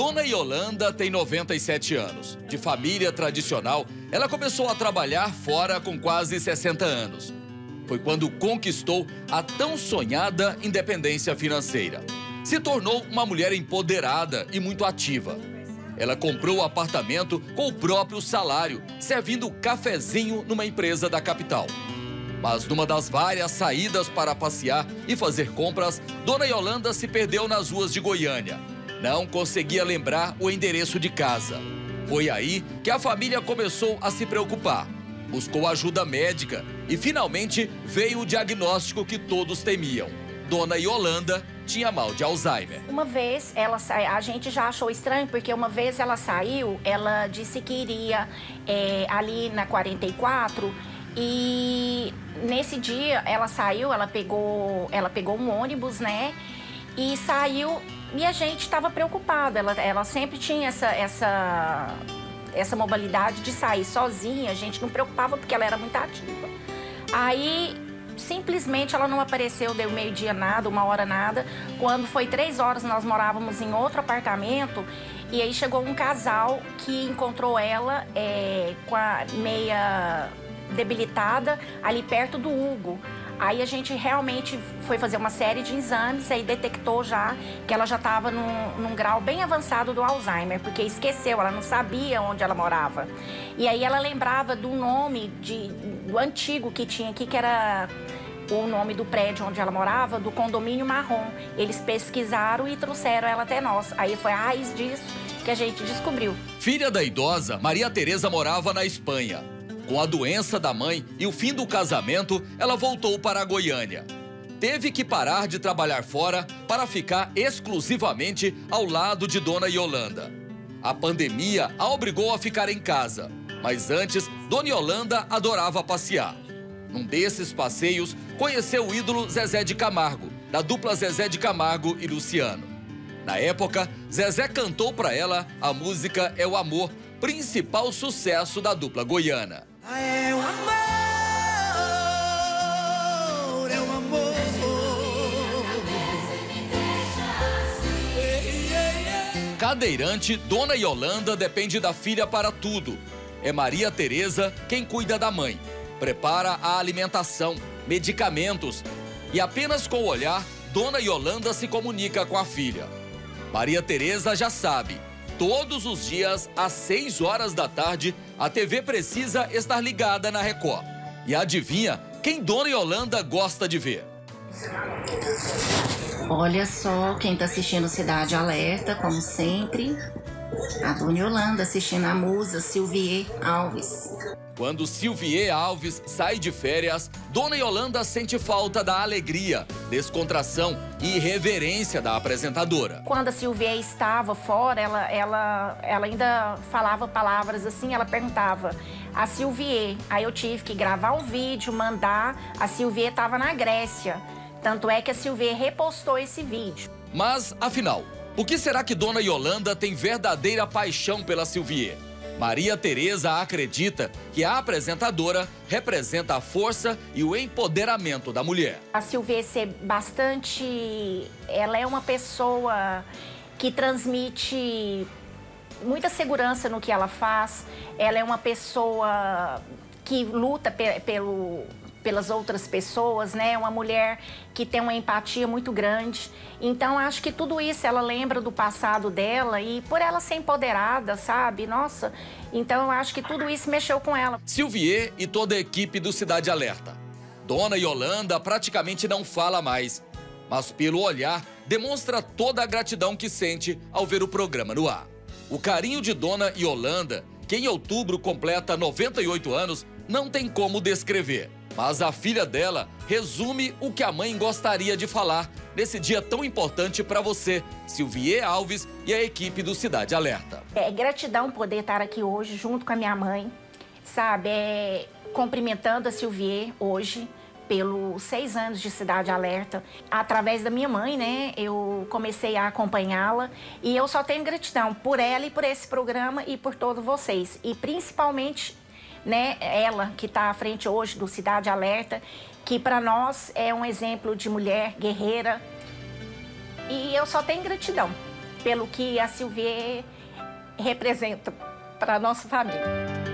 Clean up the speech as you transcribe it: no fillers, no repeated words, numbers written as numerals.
Dona Yolanda tem 97 anos. De família tradicional, ela começou a trabalhar fora com quase 60 anos. Foi quando conquistou a tão sonhada independência financeira. Se tornou uma mulher empoderada e muito ativa. Ela comprou o apartamento com o próprio salário, servindo cafezinho numa empresa da capital. Mas numa das várias saídas para passear e fazer compras, Dona Yolanda se perdeu nas ruas de Goiânia. Não conseguia lembrar o endereço de casa. Foi aí que a família começou a se preocupar. Buscou ajuda médica e, finalmente, veio o diagnóstico que todos temiam. Dona Yolanda tinha mal de Alzheimer. Uma vez, a gente já achou estranho, porque uma vez ela saiu, ela disse que iria ali na 44 e nesse dia ela saiu, ela pegou um ônibus, né, e saiu. E a gente estava preocupada, ela sempre tinha essa modalidade de sair sozinha, a gente não preocupava porque ela era muito ativa. Aí, simplesmente, ela não apareceu, deu meio-dia nada, 1 hora nada. Quando foi 3 horas, nós morávamos em outro apartamento e aí chegou um casal que encontrou ela com a meia debilitada ali perto do Hugo. Aí a gente realmente foi fazer uma série de exames, aí detectou já que ela já estava num grau bem avançado do Alzheimer, porque esqueceu, ela não sabia onde ela morava. E aí ela lembrava do nome do antigo que tinha aqui, que era o nome do prédio onde ela morava, do condomínio marrom. Eles pesquisaram e trouxeram ela até nós. Aí foi a raiz disso que a gente descobriu. Filha da idosa, Maria Tereza morava na Espanha. Com a doença da mãe e o fim do casamento, ela voltou para a Goiânia. Teve que parar de trabalhar fora para ficar exclusivamente ao lado de Dona Yolanda. A pandemia a obrigou a ficar em casa, mas antes, Dona Yolanda adorava passear. Num desses passeios, conheceu o ídolo Zezé de Camargo, da dupla Zezé de Camargo e Luciano. Na época, Zezé cantou para ela a música É o Amor, principal sucesso da dupla goiana. É o amor, é o amor. Cadeirante, Dona Yolanda depende da filha para tudo. É Maria Tereza quem cuida da mãe. Prepara a alimentação, medicamentos. E apenas com o olhar, Dona Yolanda se comunica com a filha. Maria Tereza já sabe. Todos os dias, às 6 horas da tarde, a TV precisa estar ligada na Record. E adivinha quem Dona Yolanda gosta de ver? Olha só, quem tá assistindo Cidade Alerta, como sempre, a Dona Yolanda assistindo a musa Silvier Alves. Quando Silvier Alves sai de férias, Dona Yolanda sente falta da alegria, descontração e reverência da apresentadora. Quando a Silvier estava fora, ela ainda falava palavras assim, ela perguntava a Silvier. Aí eu tive que gravar um vídeo, mandar, a Silvier estava na Grécia. Tanto é que a Silvier repostou esse vídeo. Mas, afinal, o que será que Dona Yolanda tem verdadeira paixão pela Silvier? Maria Tereza acredita que a apresentadora representa a força e o empoderamento da mulher. A Silvier é bastante... Ela é uma pessoa que transmite muita segurança no que ela faz. Ela é uma pessoa que luta pelas outras pessoas, né? Uma mulher que tem uma empatia muito grande. Então, acho que tudo isso ela lembra do passado dela e por ela ser empoderada, sabe? Nossa, então acho que tudo isso mexeu com ela. Silvier e toda a equipe do Cidade Alerta. Dona Yolanda praticamente não fala mais, mas pelo olhar demonstra toda a gratidão que sente ao ver o programa no ar. O carinho de Dona Yolanda, que em outubro completa 98 anos, não tem como descrever. Mas a filha dela resume o que a mãe gostaria de falar nesse dia tão importante para você, Silvier Alves e a equipe do Cidade Alerta. É gratidão poder estar aqui hoje junto com a minha mãe, sabe? Cumprimentando a Silvier hoje pelos 6 anos de Cidade Alerta. Através da minha mãe, né, eu comecei a acompanhá-la e eu só tenho gratidão por ela e por esse programa e por todos vocês. E principalmente... né, ela que está à frente hoje do Cidade Alerta, que para nós é um exemplo de mulher guerreira. E eu só tenho gratidão. pelo que a Silvier representa para a nossa família.